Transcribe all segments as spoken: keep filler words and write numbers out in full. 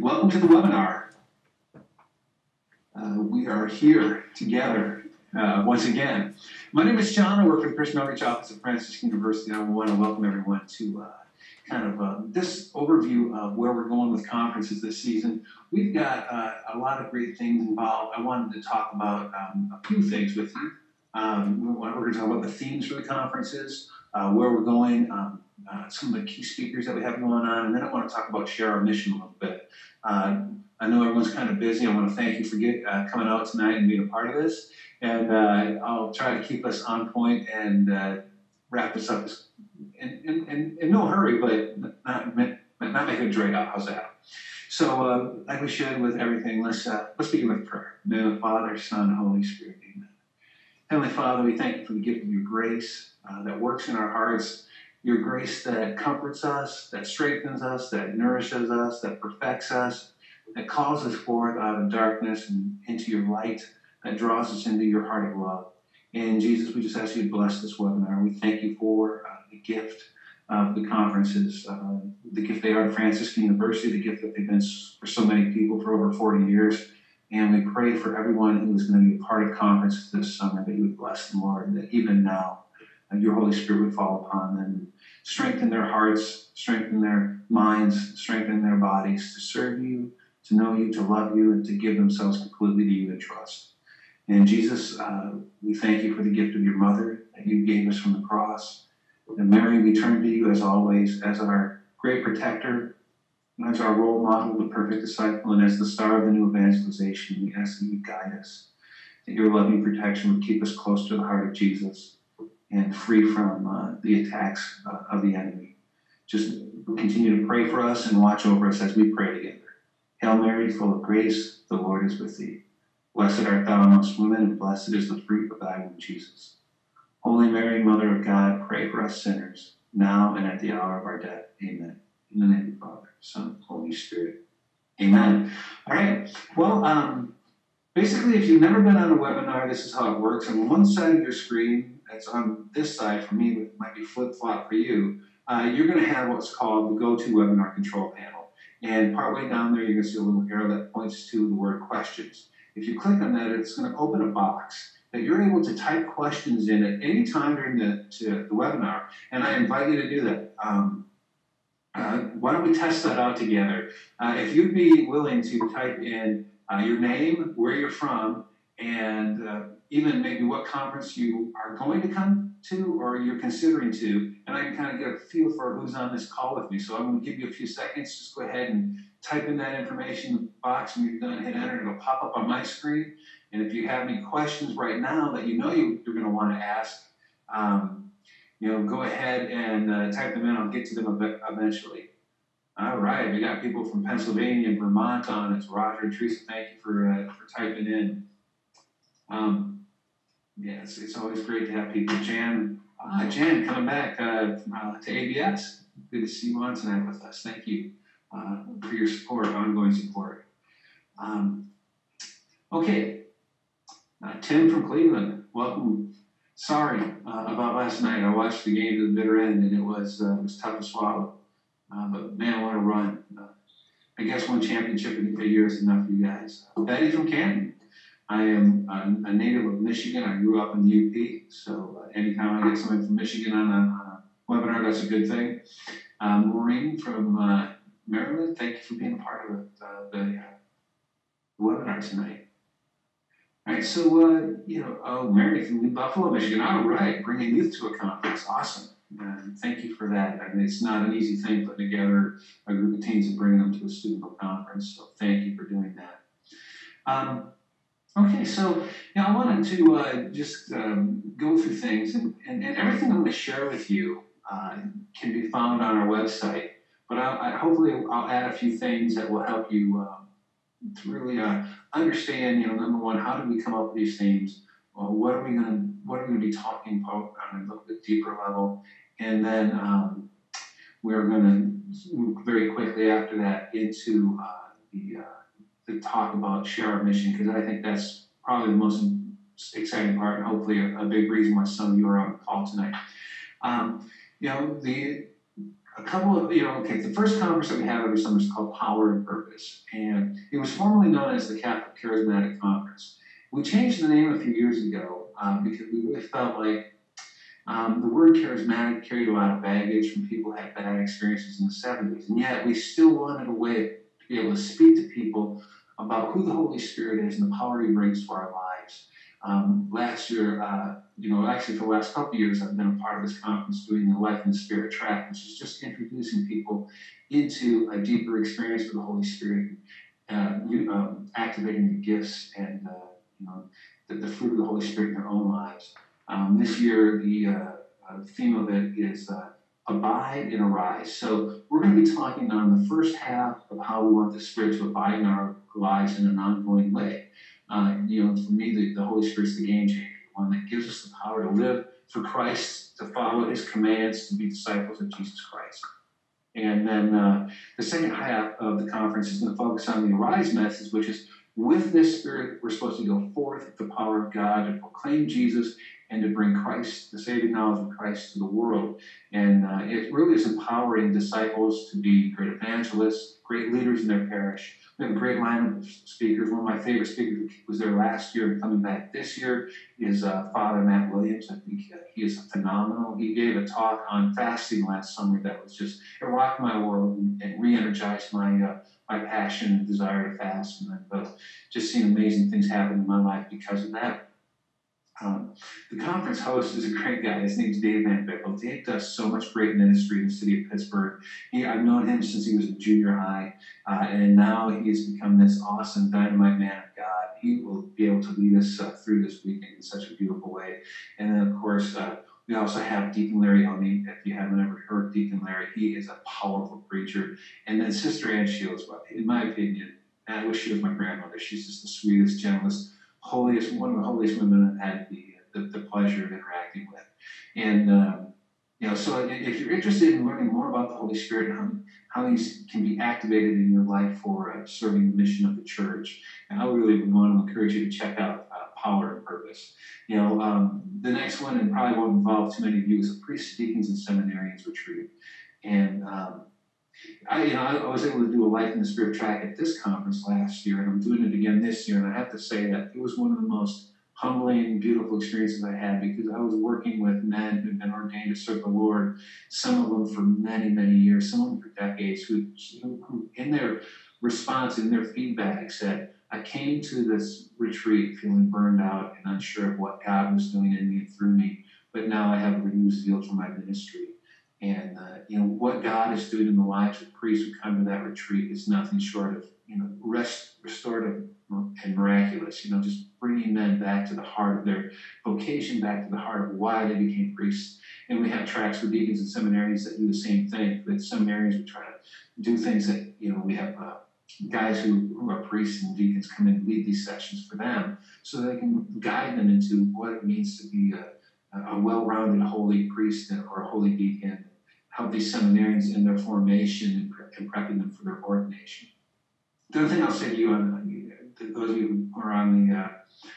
Welcome to the webinar. Uh, we are here together uh, once again. My name is John. I work for the Christian Outreach Office at Franciscan University, and I want to welcome everyone to uh, kind of uh, this overview of where we're going with conferences this season. We've got uh, a lot of great things involved. I wanted to talk about um, a few things with you. Um, we're going to talk about the themes for the conferences, uh, where we're going, um, uh, some of the key speakers that we have going on, and then I want to talk about Share Our Mission a little bit. Uh, I know everyone's kind of busy. I want to thank you for get, uh, coming out tonight and being a part of this, and uh, I'll try to keep us on point and uh, wrap this up in, in, in, in no hurry, but not, not make it drag out. How's that? So, uh, like we should with everything, let's, uh, let's begin with prayer. In the name of the Father, Son, Holy Spirit, amen. Heavenly Father, we thank you for the gift of your grace uh, that works in our hearts, your grace that comforts us, that strengthens us, that nourishes us, that perfects us, that calls us forth out of darkness and into your light, that draws us into your heart of love. And Jesus, we just ask you to bless this webinar. We thank you for uh, the gift of the conferences, uh, the gift they are at Franciscan University, the gift that they've been for so many people for over forty years. And we pray for everyone who is going to be a part of conferences this summer, that you would bless them, Lord, and that even now uh, your Holy Spirit would fall upon them, strengthen their hearts, strengthen their minds, strengthen their bodies to serve you, to know you, to love you, and to give themselves completely to you in trust. And Jesus, uh, we thank you for the gift of your mother that you gave us from the cross. And Mary, we turn to you as always, as our great protector, and as our role model, the perfect disciple, and as the star of the new evangelization. We ask that you guide us, that your loving protection would keep us close to the heart of Jesus and free from uh, the attacks uh, of the enemy. Just continue to pray for us and watch over us as we pray together. Hail Mary, full of grace, the Lord is with thee. Blessed art thou amongst women, and blessed is the fruit of thy womb, Jesus. Holy Mary, Mother of God, pray for us sinners, now and at the hour of our death. Amen. In the name of the Father, Son, Holy Spirit. Amen. All right. Well, um, basically, if you've never been on a webinar, this is how it works. On one side of your screen, that's on this side for me, it might be flip-flop for you, uh, you're going to have what's called the Go-To Webinar Control Panel. And partway down there, you're going to see a little arrow that points to the word questions. If you click on that, it's going to open a box that you're able to type questions in at any time during the, to the webinar. And I invite you to do that. Um, uh, why don't we test that out together? Uh, if you'd be willing to type in uh, your name, where you're from, and uh, even maybe what conference you are going to come to or you're considering to, and I can kind of get a feel for who's on this call with me. So I'm going to give you a few seconds. Just go ahead and type in that information box, and you're done, hit enter, it'll pop up on my screen. And if you have any questions right now that you know you, you're going to want to ask, um, you know, go ahead and uh, type them in. I'll get to them eventually. All right, we got people from Pennsylvania, Vermont on. It's Roger and Teresa. Thank you for uh, for typing in. Um, Yeah, it's, it's always great to have people. Jan, uh, Jan, coming back uh, uh, to A B S. Good to see you on tonight with us. Thank you uh, for your support, ongoing support. Um, okay, uh, Tim from Cleveland, welcome. Sorry uh, about last night. I watched the game to the bitter end, and it was uh, it was tough to swallow. Uh, but man, what a run! Uh, I guess one championship in a year is enough for you guys. Uh, Betty from Canton. I am a native of Michigan. I grew up in the U P, so anytime I get somebody from Michigan on a, on a webinar, that's a good thing. Um, Maureen from uh, Maryland, thank you for being a part of uh, the uh, webinar tonight. All right, so, uh, you know, oh, Mary from New Buffalo, Michigan. All right, bringing youth to a conference, awesome. Uh, thank you for that. I mean, it's not an easy thing putting together a group of teens and bringing them to a student conference, so thank you for doing that. Um, Okay, so yeah, I wanted to uh, just um, go through things, and, and, and everything I'm going to share with you uh, can be found on our website, but I'll, I, hopefully I'll add a few things that will help you uh, to really uh, understand, you know, number one, how do we come up with these themes? Well, what are we going to what are we going to be talking about on a little bit deeper level? And then um, we're going to move very quickly after that into uh, the... Uh, to talk about Share Our Mission, because I think that's probably the most exciting part, and hopefully a, a big reason why some of you are on the call tonight. Um, you know, the a couple of, you know, okay, the first conference that we had every summer is called Power and Purpose, and it was formerly known as the Catholic Charismatic Conference. We changed the name a few years ago um, because we really felt like um, the word charismatic carried a lot of baggage from people who had bad experiences in the seventies, and yet we still wanted a way to be able to speak to people about who the Holy Spirit is and the power He brings to our lives. Um, last year, uh, you know, actually for the last couple of years, I've been a part of this conference doing the Life in the Spirit track, which is just introducing people into a deeper experience with the Holy Spirit, uh, you, um, activating the gifts and uh, you know, the, the fruit of the Holy Spirit in their own lives. Um, this year, the uh, uh, theme of it is uh, abide and arise. So we're going to be talking on the first half of how we want the Spirit to abide in our lives in an ongoing way. Uh, you know, for me, the, the Holy Spirit's the game changer, the one that gives us the power to live for Christ, to follow His commands, to be disciples of Jesus Christ. And then uh, the second half of the conference is going to focus on the Arise message, which is with this Spirit, we're supposed to go forth with the power of God to proclaim Jesus and to bring Christ, the saving knowledge of Christ, to the world. And uh, it really is empowering disciples to be great evangelists, great leaders in their parish. We have a great lineup of speakers. One of my favorite speakers was there last year and coming back this year is uh, Father Matt Williams. I think he is phenomenal. He gave a talk on fasting last summer that was just, it rocked my world and, and re-energized my, uh, my passion and desire to fast. And I've uh, just seen amazing things happen in my life because of that. Um, the conference host is a great guy. His name's Dave Van Vickle. Dave does so much great ministry in the city of Pittsburgh. He, I've known him since he was in junior high, uh, and now he has become this awesome dynamite man of God. He will be able to lead us uh, through this weekend in such a beautiful way. And then, of course, uh, we also have Deacon Larry on me. If you haven't ever heard Deacon Larry, he is a powerful preacher. And then Sister Ann Shields, in my opinion, I wish she was my grandmother. She's just the sweetest, gentlest, holiest, one of the holiest women I've had the, the, the pleasure of interacting with. And, um, you know, so if you're interested in learning more about the Holy Spirit and how, how He can be activated in your life for uh, serving the mission of the church, and I really want to encourage you to check out uh, Power and Purpose. You know, um, the next one, and probably won't involve too many of you, is a Priests, Deacons, and Seminarians retreat. And, um, I, you know, I, I was able to do a Life in the Spirit track at this conference last year, and I'm doing it again this year, and I have to say that it was one of the most humbling, beautiful experiences I had because I was working with men who've been ordained to serve the Lord, some of them for many, many years, some of them for decades, who, who in their response, in their feedback said, I came to this retreat feeling burned out and unsure of what God was doing in me and through me, but now I have a renewed zeal for my ministry. And, uh, you know, what God is doing in the lives of priests who come to that retreat is nothing short of, you know, rest, restorative and miraculous, you know, just bringing men back to the heart of their vocation, back to the heart of why they became priests. And we have tracks for deacons and seminarians that do the same thing. But seminarians, we try to do things that, you know, we have uh, guys who, who are priests and deacons come in and lead these sessions for them so they can guide them into what it means to be a, a well-rounded holy priest or a holy deacon. Help these seminarians in their formation and prepping them for their ordination. The other thing I'll say to you, on, to those of you who are on the, uh,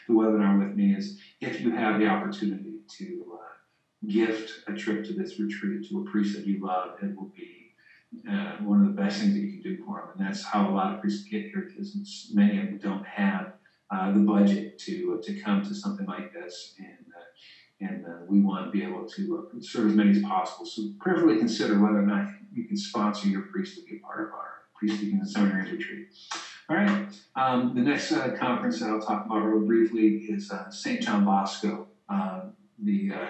the webinar with me, is if you have the opportunity to uh, gift a trip to this retreat to a priest that you love, it will be uh, one of the best things that you can do for them. And that's how a lot of priests get here, because many of them don't have uh, the budget to, uh, to come to something like this. And uh, And uh, we want to be able to uh, serve as many as possible. So prayerfully consider whether or not you can sponsor your priest to be a part of our priest in the seminary retreat. All right. Um, the next uh, conference that I'll talk about real briefly is uh, Saint John Bosco. Uh, the uh,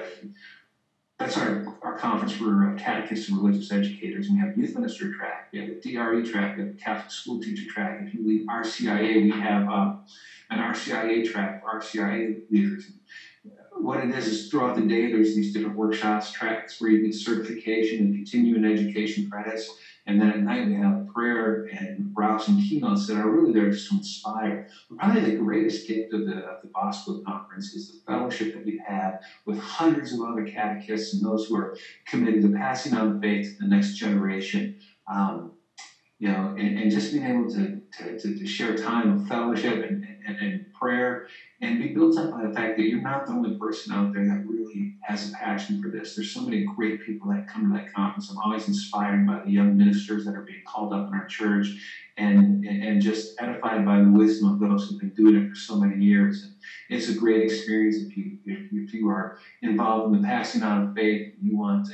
that's our, our conference for uh, catechists and religious educators. And we have youth minister track. We have a D R E track. We have a Catholic school teacher track. If you leave R C I A, we have uh, an R C I A track for R C I A leaders. What it is is throughout the day there's these different workshops, tracks where you get certification and continuing education credits, and then at night we have prayer and rousing keynotes that are really there just to inspire. But probably the greatest gift of the, of the Bosco Conference is the fellowship that we've had with hundreds of other catechists and those who are committed to passing on faith to the next generation. Um, you know, and, and just being able to, to, to, to share time of fellowship and, and, and prayer And it builds up on the fact that you're not the only person out there that really has a passion for this. There's so many great people that come to that conference. I'm always inspired by the young ministers that are being called up in our church, and, and just edified by the wisdom of those who've been doing it for so many years. And it's a great experience if you, if, if you are involved in the passing out of faith, you want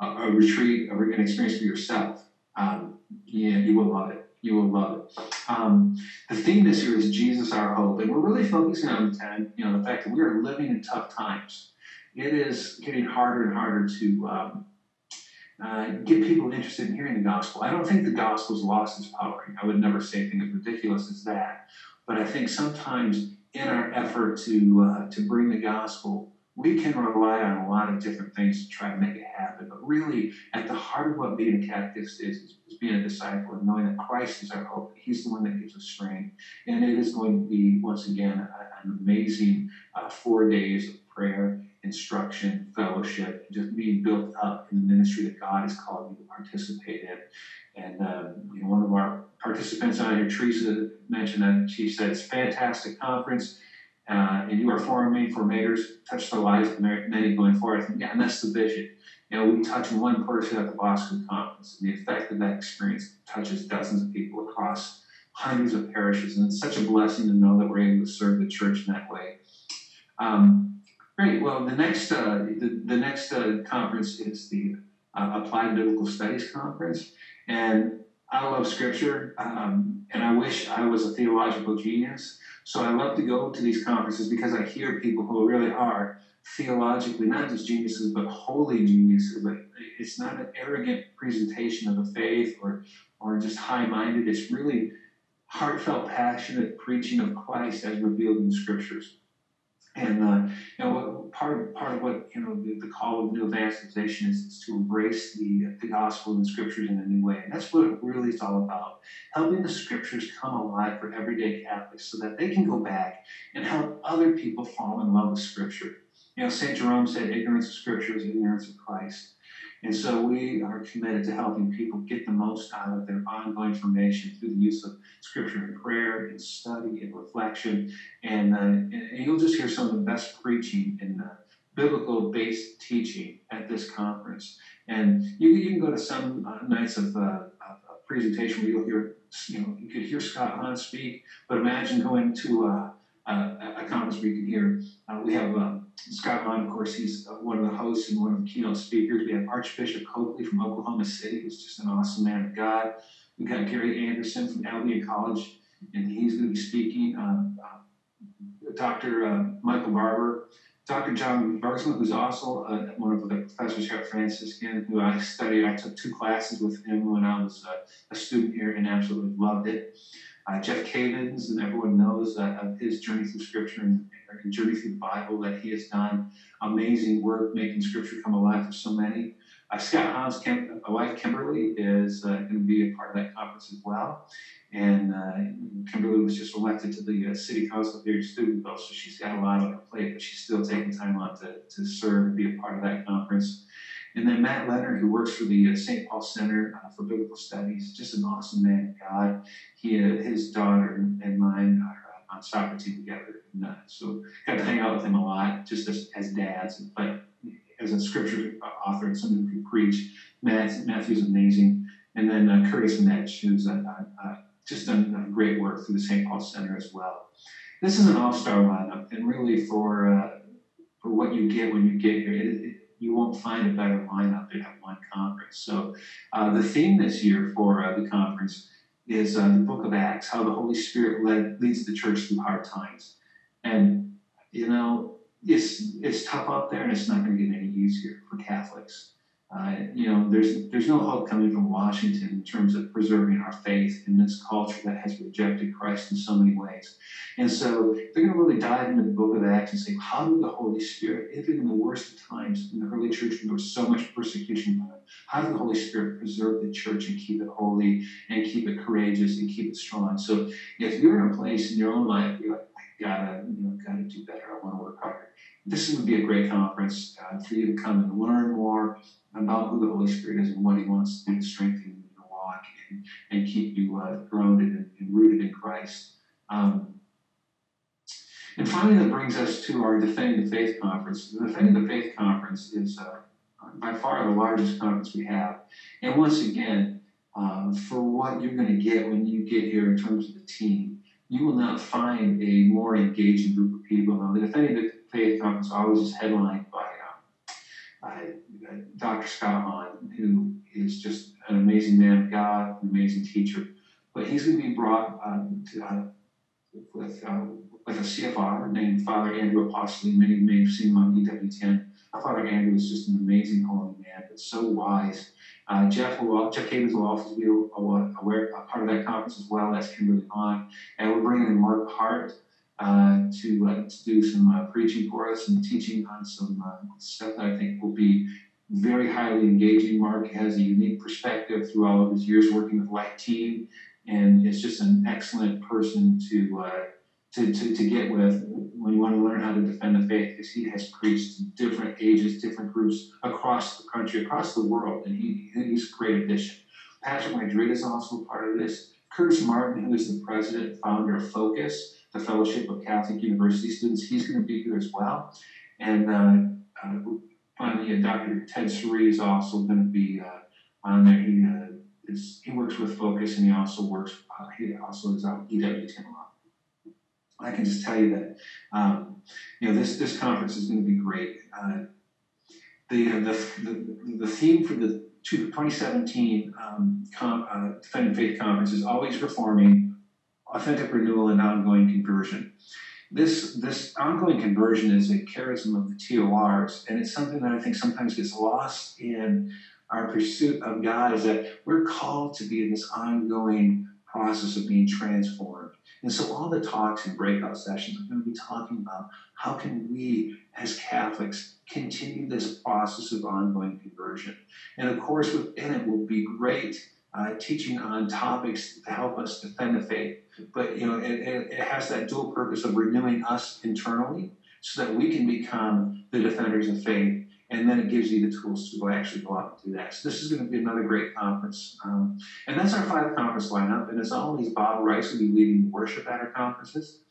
a, a, a retreat, a, an experience for yourself. Um, yeah, you will love it. You will love it. Um, the theme this year is Jesus, Our Hope. And we're really focusing on the, time, you know, the fact that we are living in tough times. It is getting harder and harder to um, uh, get people interested in hearing the gospel. I don't think the gospel's lost its power. I would never say anything as ridiculous as that. But I think sometimes in our effort to, uh, to bring the gospel, we can rely on a lot of different things to try to make it happen. But really, at the heart of what being a catechist is, is, is being a disciple and knowing that Christ is our hope. He's the one that gives us strength. And it is going to be, once again, a, an amazing uh, four days of prayer, instruction, fellowship, just being built up in the ministry that God has called you to participate in. And um, you know, one of our participants on here, Teresa, mentioned that. She said, it's a fantastic conference. Uh, and you are forming formators, touch the lives of many going forth. And, yeah, and that's the vision. You know, we touch one person at the Bosco Conference, and the effect of that experience touches dozens of people across hundreds of parishes. And it's such a blessing to know that we're able to serve the church in that way. Um, great. Well, the next uh, the, the next uh, conference is the uh, Applied Biblical Studies Conference, and I love Scripture, um, and I wish I was a theological genius. So I love to go to these conferences because I hear people who really are theologically, not just geniuses, but holy geniuses. Like, it's not an arrogant presentation of the faith or, or just high-minded. It's really heartfelt, passionate preaching of Christ as revealed in the Scriptures. And uh, you know, part of, part of what you know the, the call of new evangelization is, is to embrace the, the gospel and the Scriptures in a new way. And that's what it really is all about, helping the Scriptures come alive for everyday Catholics so that they can go back and help other people fall in love with Scripture. You know, Saint Jerome said, ignorance of Scripture is ignorance of Christ. And so we are committed to helping people get the most out of their ongoing formation through the use of Scripture and prayer and study and reflection. And, uh, and, and you'll just hear some of the best preaching and uh, biblical-based teaching at this conference. And you, you can go to some uh, nights of uh, a presentation where you'll hear, you know, you could hear Scott Hahn speak, but imagine going to uh, Uh, a conference we can hear. Uh, we have um, Scott Hahn, of course, he's one of the hosts and one of the keynote speakers. We have Archbishop Copley from Oklahoma City, who's just an awesome man of God. We've got Gary Anderson from Albion College, and he's going to be speaking. Um, uh, Doctor Uh, Michael Barber, Doctor John Bergman, who's also uh, one of the professors here at Franciscan, who I studied. I took two classes with him when I was uh, a student here and absolutely loved it. Uh, Jeff Cavins, and everyone knows uh, of his journey through Scripture and, and journey through the Bible, that he has done amazing work making Scripture come alive for so many. Uh, Scott Hahn's Kim, wife, Kimberly, is uh, going to be a part of that conference as well. And uh, Kimberly was just elected to the uh, city council here at Steubenville, so she's got a lot on her plate, but she's still taking time out to, to serve and be a part of that conference. And then Matt Leonard, who works for the uh, Saint Paul Center uh, for Biblical Studies, just an awesome man of God. He, uh, his daughter and mine are uh, on soccer team together. And, uh, so got to hang out with him a lot, just as, as dads, but as a Scripture author and someone who can preach. Matt, Matthew's amazing. And then uh, Curtis Mitch, who's uh, uh, just done uh, great work through the Saint Paul Center as well. This is an all-star lineup, and really for uh, for what you get when you get here, it, it, you won't find a better lineup than at one conference. So uh, the theme this year for uh, the conference is uh, the Book of Acts, how the Holy Spirit led, leads the church through hard times. And, you know, it's, it's tough out there, and it's not going to get any easier for Catholics. Uh, you know, there's, there's no hope coming from Washington in terms of preserving our faith in this culture that has rejected Christ in so many ways. And so they're going to really dive into the Book of Acts and say, how did the Holy Spirit, even in the worst of times in the early church when there was so much persecution, how did the Holy Spirit preserve the church and keep it holy and keep it courageous and keep it strong? So if you're in a place in your own life, you're like, I gotta, you know, gotta do better. I want to work harder. This would be a great conference uh, for you to come and learn more about who the Holy Spirit is and what He wants to do to strengthen you to walk and, and keep you uh, grounded and, and rooted in Christ. Um, And finally, that brings us to our Defending the Faith Conference. The Defending the Faith Conference is uh, by far the largest conference we have. And once again, uh, for what you're going to get when you get here in terms of the team, you will not find a more engaging group of people. Now, the Defending the Faith Conference always is headlined by uh, uh, Doctor Scott Hahn, who is just an amazing man of God, an amazing teacher. But he's going to be brought uh, to, uh, with... Uh, with a C F R named Father Andrew Apostoli. Many may have seen him on E W T N. Father Andrew is just an amazing holy man, but so wise. Uh, Jeff, will, Jeff Cavins will also be aware, a part of that conference as well as Kimberly Hahn. And we're bringing in Mark Hart uh, to, uh, to do some uh, preaching for us and teaching on some uh, stuff that I think will be very highly engaging. Mark has a unique perspective through all of his years working with White Team, and is just an excellent person to... Uh, To, to, to get with when you want to learn how to defend the faith, because he has preached to different ages, different groups across the country, across the world, and he, he's a great addition. Patrick Madrid is also part of this. Curtis Martin, who is the president and founder of FOCUS, the Fellowship of Catholic University Students, he's going to be here as well. And uh, uh, finally, uh, Doctor Ted Suri is also going to be uh, on there. He, uh, is, he works with FOCUS, and he also works, uh, he also is on E W T N. I can just tell you that um, you know this this conference is going to be great. Uh, the, uh, the the the theme for the twenty seventeen um, com, uh, Defending Faith Conference is always reforming, authentic renewal, and ongoing conversion. This this ongoing conversion is a charism of the T O Rs, and it's something that I think sometimes gets lost in our pursuit of God. Is that we're called to be in this ongoing process of being transformed. And so all the talks and breakout sessions are going to be talking about how can we, as Catholics, continue this process of ongoing conversion. And of course, within it will be great uh, teaching on topics to help us defend the faith. But you know, it, it, it has that dual purpose of renewing us internally so that we can become the defenders of faith. And then it gives you the tools to go actually go out and do that. So this is going to be another great conference. Um, and that's our five conference lineup. And as always, Bob Rice will be leading worship at our conferences.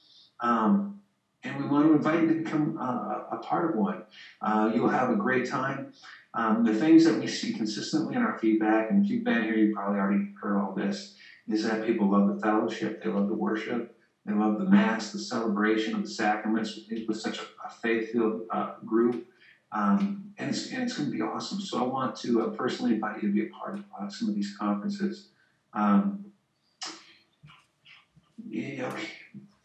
Um, and we want to invite you to become uh, a part of one. Uh, you'll have a great time. Um, the things that we see consistently in our feedback, and if you've been here, you probably already heard all this, is that people love the fellowship, they love the worship, they love the Mass, the celebration of the sacraments with such a, a faith-filled uh, group. Um, and it's, and it's going to be awesome. So I want to uh, personally invite you to be a part of uh, some of these conferences. Um, yeah,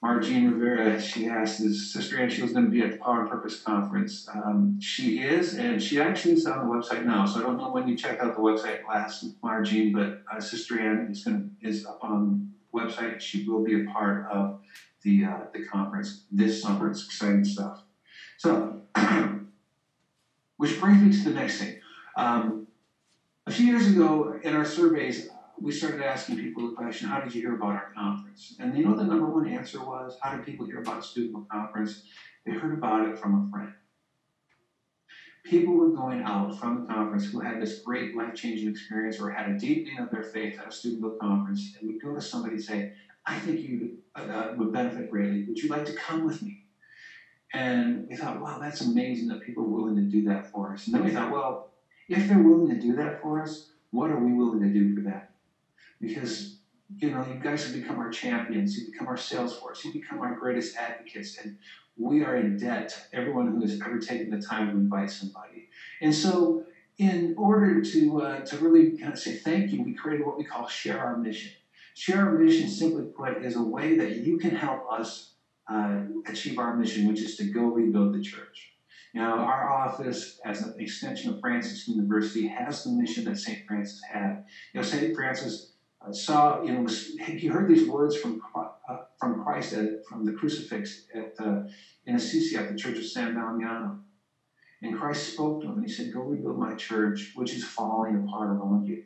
Margie Rivera, she asked, is Sister Ann Shields going to be at the Power and Purpose Conference? Um, she is, and she actually is on the website now. So I don't know when you checked out the website last, Margie, but uh, Sister Ann is going to, is up on the website. She will be a part of the uh, the conference this summer. It's exciting stuff. So. Which brings me to the next thing. Um, a few years ago, in our surveys, we started asking people the question, how did you hear about our conference? And you know the number one answer was, how did people hear about a student conference? They heard about it from a friend. People were going out from the conference who had this great life-changing experience or had a deepening of their faith at a student conference, and would go to somebody and say, I think you uh, would benefit greatly. Would you like to come with me? And we thought, wow, that's amazing that people are willing to do that for us. And then we thought, well, if they're willing to do that for us, what are we willing to do for that? Because, you know, you guys have become our champions. You become our sales force. You become our greatest advocates. And we are in debt to everyone who has ever taken the time to invite somebody. And so in order to, uh, to really kind of say thank you, we created what we call Share Our Mission. Share Our Mission, simply put, is a way that you can help us Uh, achieve our mission, which is to go rebuild the church. You know, our office, as an extension of Franciscan University, has the mission that Saint Francis had. You know, Saint Francis uh, saw, you know, was, he heard these words from uh, from Christ, at, from the crucifix at uh, in Assisi at the Church of San Damiano. And Christ spoke to him, and he said, go rebuild my church, which is falling apart around you.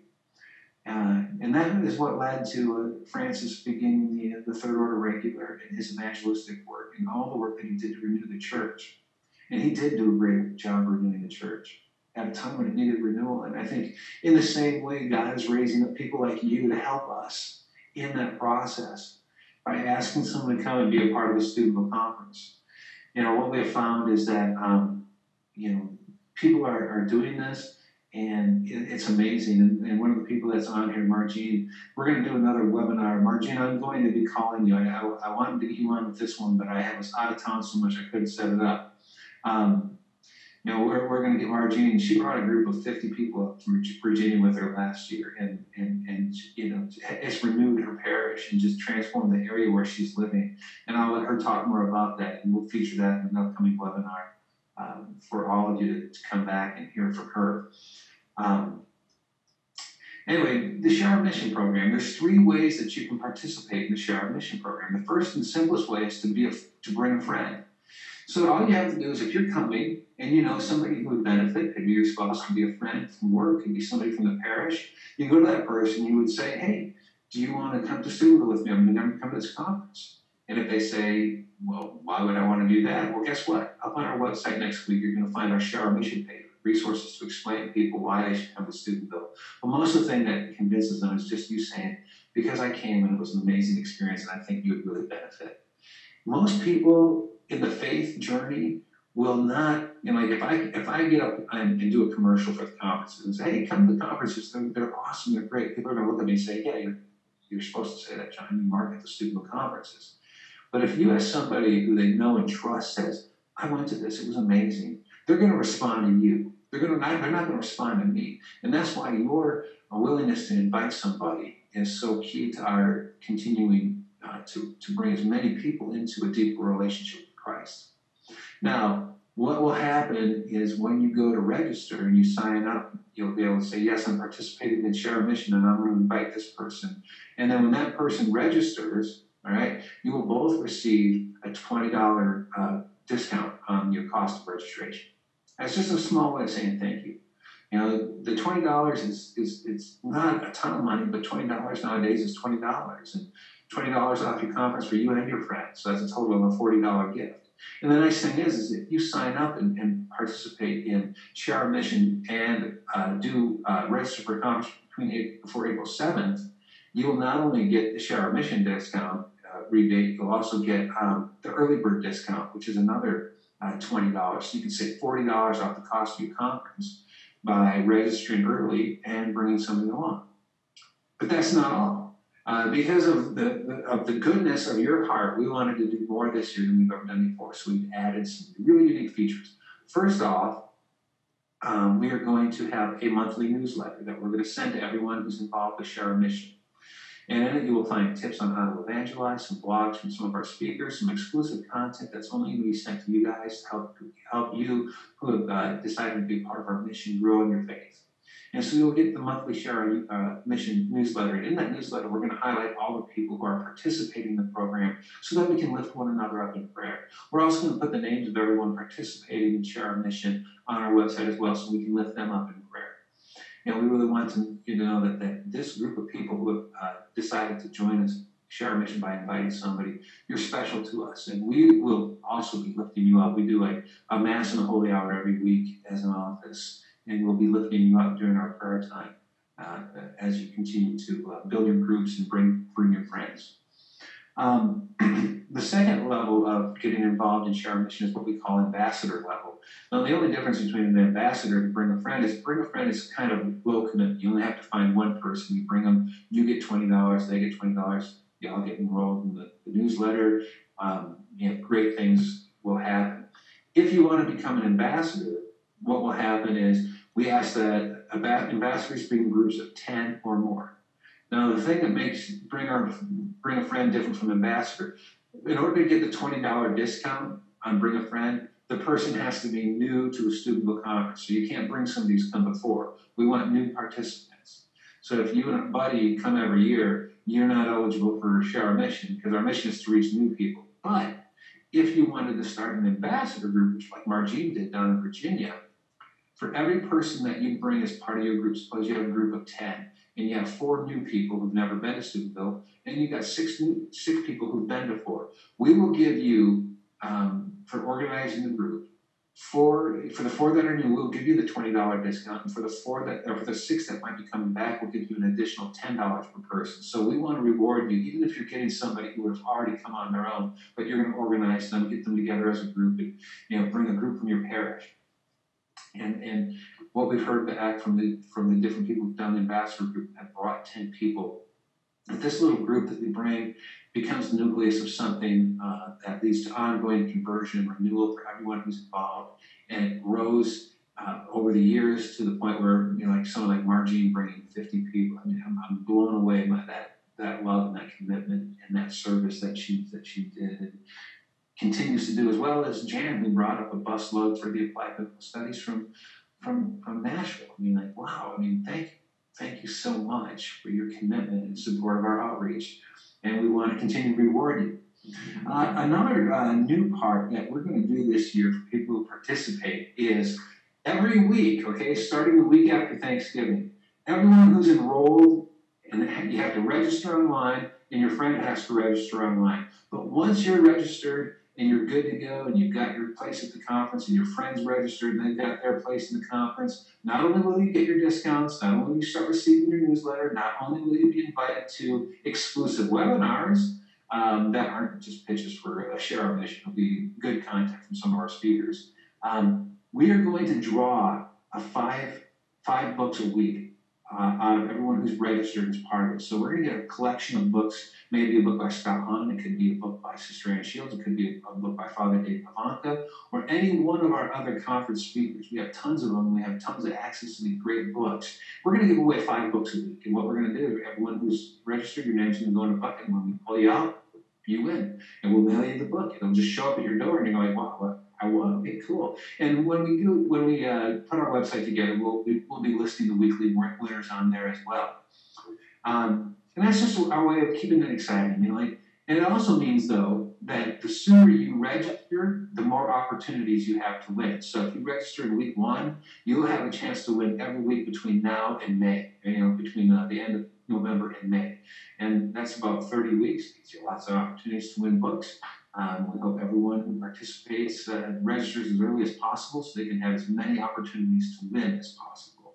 Uh, and that is what led to uh, Francis beginning the, the Third Order Regular and his evangelistic work and all the work that he did to renew the church. And he did do a great job renewing the church at a time when it needed renewal. And I think in the same way, God is raising up people like you to help us in that process by asking someone to come and be a part of a student conference. you know, what we have found is that, um, you know, people are, are doing this, and it, it's amazing. And, and one of the people that's on here, Margie, we're going to do another webinar. Margie, I'm going to be calling you. I, I, I wanted to get you on with this one, but I was out of town so much I couldn't set it up. Um, you know, we're, we're going to get Margie, and she brought a group of fifty people up from Virginia with her last year, and, and, and you know, it's renewed her parish and just transformed the area where she's living. And I'll let her talk more about that, and we'll feature that in an upcoming webinar um, for all of you to come back and hear from her. Um, anyway, the Share Our Mission program, there's three ways that you can participate in the Share Our Mission program. The first and simplest way is to, be a, to bring a friend. So all you have to do is, if you're coming and you know somebody who would benefit, could be your spouse, could be a friend from work, could be somebody from the parish, you go to that person, you would say, hey, do you want to come to Steubenville with me? I'm going to come to this conference. And if they say, well, why would I want to do that? Well, guess what? Up on our website next week, you're going to find our Share Our Mission page, resources to explain to people why they should come to Steubenville. But most of the thing that convinces them is just you saying, because I came and it was an amazing experience and I think you would really benefit. Most people in the faith journey will not, you know, like if I if I get up and do a commercial for the conferences and say, hey, come to the conferences, they're, they're awesome, they're great. People are going to look at me and say, yeah, you're, you're supposed to say that, John, you market the student conferences. But if you ask somebody who they know and trust says, I went to this, it was amazing, they're going to respond to you. They're going to not, they're not going to respond to me. And that's why your willingness to invite somebody is so key to our continuing uh, to, to bring as many people into a deeper relationship Christ. Now, what will happen is when you go to register and you sign up, you'll be able to say, yes, I'm participating in Share Our Mission and I'm going to invite this person. And then when that person registers, all right, you will both receive a twenty dollar uh, discount on your cost of registration. That's just a small way of saying thank you. You know, the twenty dollars is, is it's not a ton of money, but twenty dollars nowadays is twenty dollars. And twenty dollars off your conference for you and your friends. So that's a total of a forty dollar gift. And the nice thing is, is if you sign up and, and participate in Share Our Mission and uh, do uh, register for a conference between eight, before April seventh, you will not only get the Share Our Mission discount uh, rebate, you'll also get um, the early bird discount, which is another uh, twenty dollars. So you can save forty dollars off the cost of your conference by registering early and bringing somebody along. But that's not all. Uh, because of the of the goodness of your heart, we wanted to do more this year than we've ever done before. So we've added some really unique features. First off, um, we are going to have a monthly newsletter that we're going to send to everyone who's involved with Share Our Mission. And in it, you will find tips on how to evangelize, some blogs from some of our speakers, some exclusive content that's only going to be sent to you guys to help, help you who have uh, decided to be part of our mission, grow in your faith. And so you'll get the monthly Share Our uh, Mission newsletter. And in that newsletter, we're going to highlight all the people who are participating in the program so that we can lift one another up in prayer. We're also going to put the names of everyone participating in Share Our Mission on our website as well so we can lift them up in prayer. And we really want to, you know, that, that this group of people who have uh, decided to join us, Share Our Mission by inviting somebody, you're special to us. And we will also be lifting you up. We do like a Mass and a Holy Hour every week as an office. And we'll be lifting you up during our prayer time uh, as you continue to uh, build your groups and bring, bring your friends. Um, the second level of getting involved in Share Our Mission is what we call ambassador level. Now, the only difference between an ambassador and bring a friend is bring a friend is kind of low commitment. You only have to find one person. You bring them, you get twenty dollars, they get twenty dollars. You all get enrolled in the, the newsletter. Um, you know, great things will happen. If you want to become an ambassador, what will happen is we ask that ambassadors bring groups of ten or more. Now, the thing that makes bring our bring a friend different from ambassador, in order to get the twenty dollar discount on bring a friend, the person has to be new to a Steubenville conference. So you can't bring somebody who's come before. We want new participants. So if you and a buddy come every year, you're not eligible for Share Our Mission because our mission is to reach new people. But if you wanted to start an ambassador group, which like Margie did down in Virginia, for every person that you bring as part of your group, suppose you have a group of ten, and you have four new people who've never been to Steubenville, and you've got six, new, six people who've been before. We will give you, um, for organizing the group, For, for the four that are new, we'll give you the twenty dollar discount. And for the four that, or for the six that might be coming back, we'll give you an additional ten dollars per person. So we want to reward you, even if you're getting somebody who would have already come on their own, but you're going to organize them, get them together as a group, and you know, bring a group from your parish. And and what we've heard back from the from the different people who've done the ambassador group have brought ten people. But this little group that we bring becomes the nucleus of something uh, that leads to ongoing conversion and renewal for everyone who's involved. And it grows uh, over the years to the point where, you know, like someone like Margie bringing fifty people. I mean, I'm, I'm blown away by that that love and that commitment and that service that she that she did and continues to do, as well as Jan, who brought up a busload for the Applied Biblical Studies from from from Nashville. I mean, like, wow. I mean, thank you. Thank you so much for your commitment and support of our outreach, and we want to continue to reward you. Uh, another uh, new part that we're going to do this year for people who participate is every week, okay, starting the week after Thanksgiving, everyone who's enrolled, and you have to register online, and your friend has to register online. But once you're registered and you're good to go, and you've got your place at the conference, and your friends registered, and they've got their place in the conference, not only will you get your discounts, not only will you start receiving your newsletter, not only will you be invited to exclusive webinars um, that aren't just pitches for a Share Our Mission. It'll be good content from some of our speakers. Um, we are going to draw a five, five books a week Uh, out of everyone who's registered as part of it. So we're going to get a collection of books, maybe a book by Scott Hahn, it could be a book by Sister Ann Shields, it could be a, a book by Father Dave Avanca, or any one of our other conference speakers. We have tons of them, we have tons of access to these great books. We're going to give away five books a week, and what we're going to do is everyone who's registered, your name's going to go in a bucket, and when we pull you out, you win. And we'll mail you the book. It'll just show up at your door, and you're like, wow, what? I won. Okay, cool. And when we do, when we uh, put our website together, we'll we, we'll be listing the weekly winners on there as well. Um, and that's just our way of keeping it exciting. You know, like, and it also means though that the sooner you register, the more opportunities you have to win. So if you register in week one, you'll have a chance to win every week between now and May. You know, between uh, the end of November and May, and that's about thirty weeks. It gives you lots of opportunities to win books. Um, we hope everyone who participates uh, registers as early as possible so they can have as many opportunities to win as possible.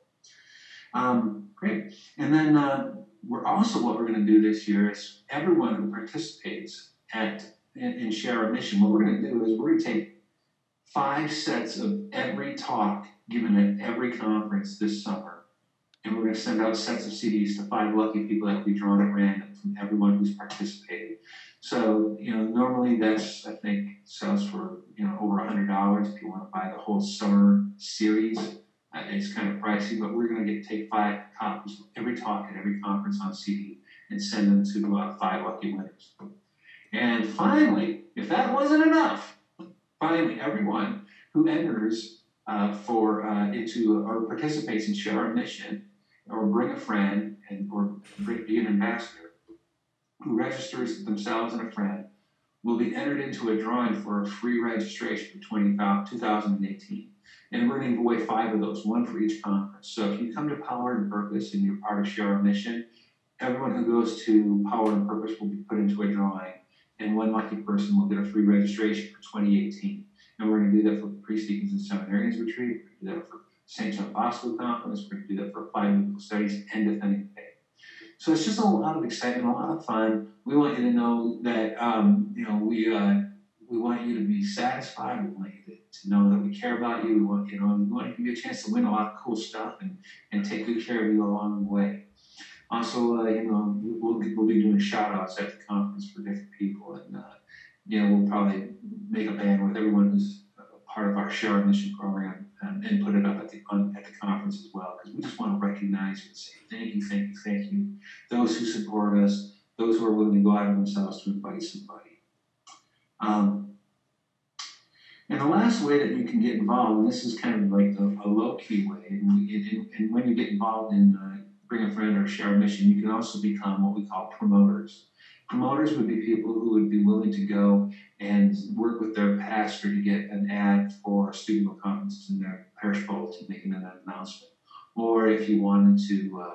Um, great. And then uh, we're also, what we're going to do this year is everyone who participates at in, in Share Our Mission, what we're going to do is we're going to take five sets of every talk given at every conference this summer, and we're going to send out sets of C Ds to five lucky people that will be drawn at random from everyone who's participated. So, you know, normally that's, I think, sells for, you know, over one hundred dollars if you want to buy the whole summer series. Uh, it's kind of pricey, but we're going to get take five copies of every talk at every conference on C D and send them to uh, five lucky winners. And finally, if that wasn't enough, finally, everyone who enters uh, for uh, into or participates in Share Our Mission or bring a friend and or be an ambassador, who registers themselves and a friend, will be entered into a drawing for a free registration for twenty eighteen. And we're going to give away five of those, one for each conference. So if you come to Power and Purpose and you're part of Share Our Mission, everyone who goes to Power and Purpose will be put into a drawing, and one lucky person will get a free registration for twenty eighteen. And we're going to do that for Priest, Deacons, and Seminarians Retreat. We're going to do that for Saint John Bosco Conference. We're going to do that for Applied Biblical Studies and Defending Faith. So it's just a lot of excitement, a lot of fun. We want you to know that um, you know we uh, we want you to be satisfied. We want you to, to know that we care about you. We want you know we want to give you a chance to win a lot of cool stuff and, and take good care of you along the way. Also, uh, you know we'll we'll be doing shout outs at the conference for different people, and uh, you know we'll probably make a banner with everyone who's a part of our Share Our Mission program. Um, and put it up at the um, at the conference as well, because we just want to recognize you and say thank you, thank you, thank you. Those who support us, those who are willing to go out of themselves to invite somebody. Um, and the last way that you can get involved, and this is kind of like a, a low-key way, and, it, and, and when you get involved in uh, Bring a Friend or Share a Mission, you can also become what we call promoters. Promoters would be people who would be willing to go and work with their pastor to get an ad for student conferences in their parish bulletin, making an announcement. Or if you wanted to uh,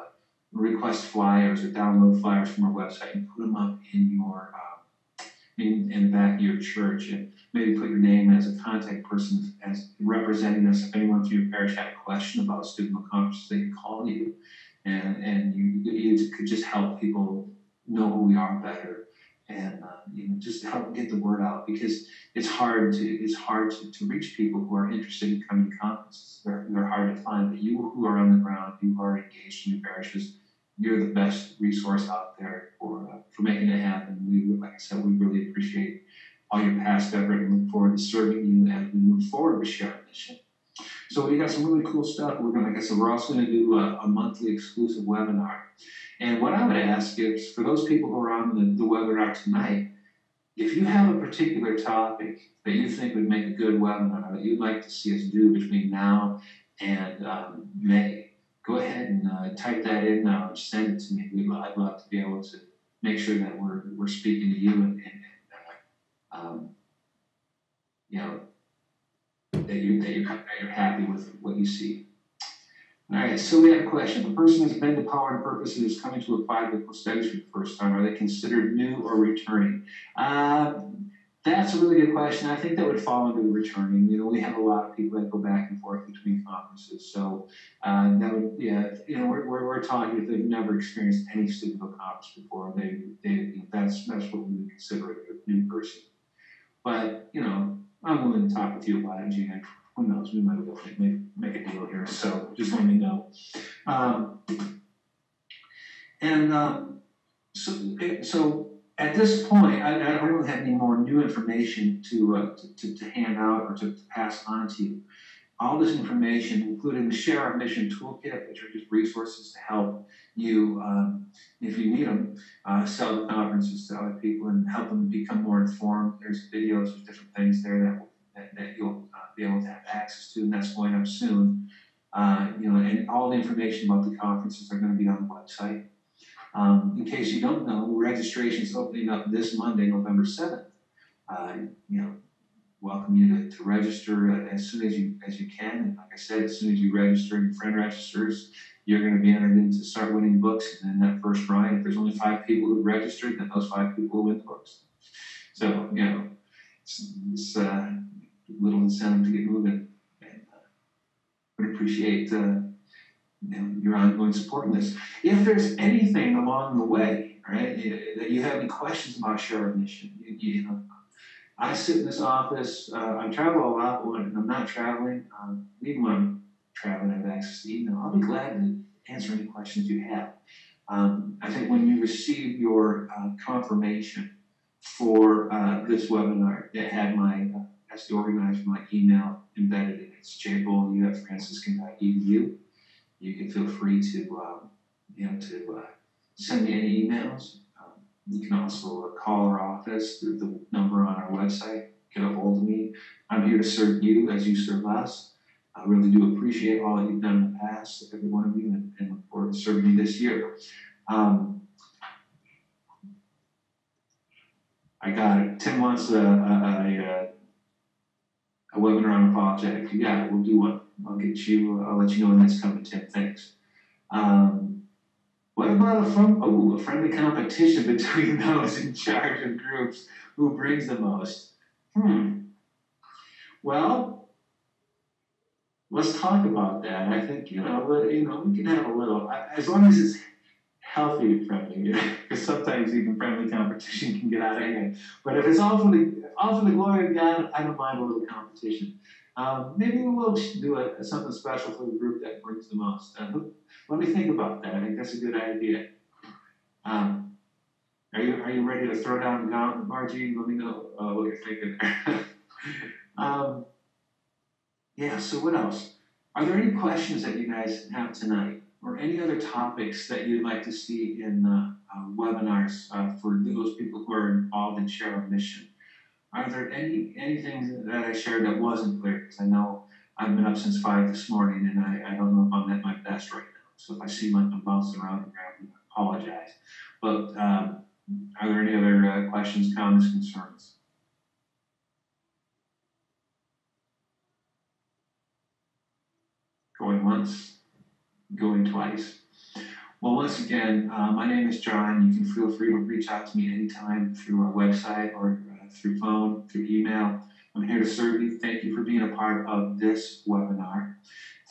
request flyers or download flyers from our website and put them up in your uh, in, in the back of your church. And maybe put your name as a contact person, as representing us. If anyone through your parish had a question about student conferences, they could call you, and and you, you could just help people know who we are better, and uh, you know, just help get the word out, because it's hard to it's hard to, to reach people who are interested in coming to conferences. They're, they're hard to find, but you who are on the ground, you who are engaged in your parishes, you're the best resource out there for uh, for making it happen. We, like I said, we really appreciate all your past effort and look forward to serving you as we move forward with Share Our Mission. So we got some really cool stuff. We're going, like I said, we're also going to do a, a monthly exclusive webinar. And what I would ask is, for those people who are on the, the webinar tonight, if you have a particular topic that you think would make a good webinar that you'd like to see us do between now and um, May, go ahead and uh, type that in now and send it to me. We'd love, I'd love to be able to make sure that we're we're speaking to you and, and uh, um, you know, that you that you're, that you're happy with what you see. All right. So we have a question. The person who's been to Power and Purpose and is coming to Applied Biblical Studies for the first time, are they considered new or returning? Uh, That's a really good question. I think that would fall into the returning. You know, we have a lot of people that go back and forth between conferences. So um, that would, yeah, you know, we're, we're, we're talking if they've never experienced any student conference before. They, they, that's, that's what we would consider a new person. But, you know, I'm willing to talk with you about it, Jan. Who knows? We might be able to make, make a deal here. So just let me know. Um, and um, so, so, at this point, I, I don't really have any more new information to, uh, to, to, to hand out or to, to pass on to you. All this information, including the Share Our Mission Toolkit, which are just resources to help you, um, if you need them, uh, sell the conferences to other people and help them become more informed. There's videos of different things there that, will, that, that you'll uh, be able to have access to, and that's going up soon. Uh, you know, and all the information about the conferences are going to be on the website. Um, in case you don't know, registration is opening up this Monday, November seventh. Uh, you know, welcome you to, to register as soon as you as you can. And like I said, as soon as you register and your friend registers, you're going to be entered in to start winning books. And then that first round, if there's only five people who registered, then those five people will win books. So, you know, it's, it's uh, a little incentive to get moving. And uh, would appreciate Uh, and your ongoing support in this. If there's anything along the way, right, that you have any questions about Share Our Mission, you, you know, I sit in this office. Uh, I travel a lot, but when I'm not traveling, um, even when I'm traveling, I have access to email. I'll be glad to answer any questions you have. Um, I think when you receive your uh, confirmation for uh, this webinar, it had my uh, as the organizer, my email embedded in it. It's j bowl at franciscan dot e d u. You can feel free to, um, you know, to uh, send me any emails. Um, you can also call our office through the number on our website. Get a hold of me. I'm here to serve you as you serve us. I really do appreciate all that you've done in the past, every one of you, and, and look forward to serving you this year. Um, I got it. Tim wants a, a, a, a webinar on apologetics. You got it. We'll do one. I'll get you. I'll let you know when that's coming, Tim. Thanks. Um, what about a fun, oh, a friendly competition between those in charge of groups? Who brings the most? Hmm. Well, let's talk about that. I think you know. You know, we can have a little, as long as it's healthy and friendly. Because sometimes even friendly competition can get out of hand. But if it's all for the all for the glory of God, I don't mind a little competition. Um, maybe we'll do a, something special for the group that brings the most. Uh, let me think about that. I think that's a good idea. Um, are you are you ready to throw down the gauntlet, Margie? Let me know uh, what you're thinking there. um, yeah, so what else? Are there any questions that you guys have tonight or any other topics that you'd like to see in uh, uh, webinars uh, for those people who are involved in Share Our Mission? Are there any anything that I shared that wasn't clear? Because I know I've been up since five this morning, and I, I don't know if I'm at my best right now. So if I seem like I'm bouncing around the ground, I apologize. But um, are there any other uh, questions, comments, concerns? Going once, going twice. Well, once again, uh, my name is John. You can feel free to reach out to me anytime through our website or through phone, through email. I'm here to serve you. Thank you for being a part of this webinar.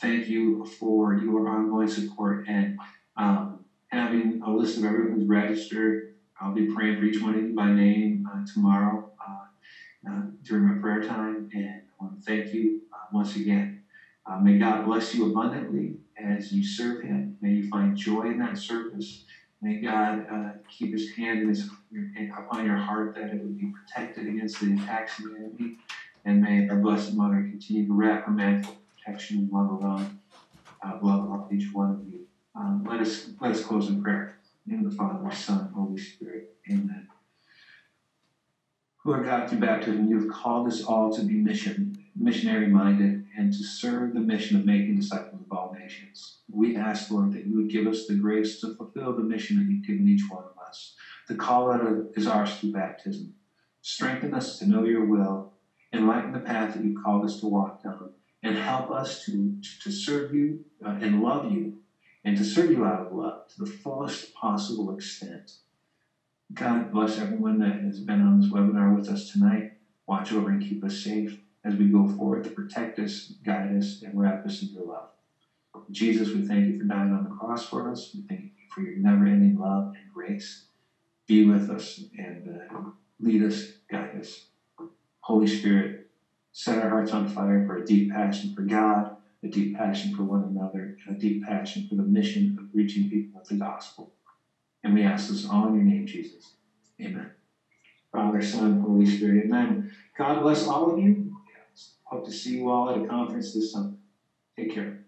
Thank you for your ongoing support and um, having a list of everyone who's registered. I'll be praying for each one of you by name uh, tomorrow uh, uh, during my prayer time. And I want to thank you uh, once again. Uh, may God bless you abundantly as you serve Him. May you find joy in that service. May God uh, keep His hand in his, upon your heart that it would be protected against the attacks of the enemy. And may our Blessed Mother continue to wrap her mantle of protection and love around, uh, love around each one of you. Um, let us let us close in prayer. In the name of the Father, the Son, and Holy Spirit. Amen. Lord God, through baptism, you have called us all to be mission, missionary-minded and to serve the mission of making disciples of all nations. We ask, Lord, that you would give us the grace to fulfill the mission that you've given each one of us. The call that is ours through baptism. Strengthen us to know your will, enlighten the path that you've called us to walk down, and help us to, to serve you uh, and love you, and to serve you out of love to the fullest possible extent. God bless everyone that has been on this webinar with us tonight. Watch over and keep us safe as we go forward to protect us, guide us, and wrap us in your love. Jesus, we thank you for dying on the cross for us. We thank you for your never-ending love and grace. Be with us and uh, lead us, guide us. Holy Spirit, set our hearts on fire for a deep passion for God, a deep passion for one another, and a deep passion for the mission of reaching people with the gospel. And we ask this all in your name, Jesus. Amen. Father, Son, Holy Spirit, amen. God bless all of you. Hope to see you all at a conference this summer. Take care.